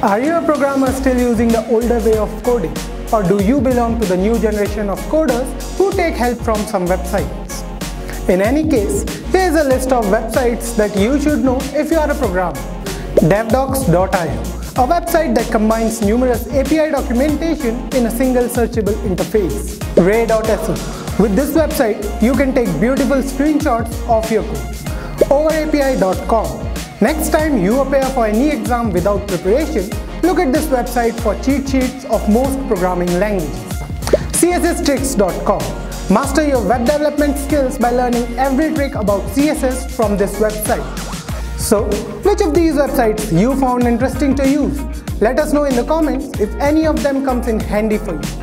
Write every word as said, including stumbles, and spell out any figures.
Are you a programmer still using the older way of coding? Or do you belong to the new generation of coders who take help from some websites? In any case, here is a list of websites that you should know if you are a programmer. devdocs dot i o, a website that combines numerous A P I documentation in a single searchable interface. ray dot so, with this website, you can take beautiful screenshots of your code. over A P I dot com. Next time you appear for any exam without preparation, look at this website for cheat sheets of most programming languages. C S S tricks dot com. Master your web development skills by learning every trick about C S S from this website. So, which of these websites you found interesting to use? Let us know in the comments if any of them comes in handy for you.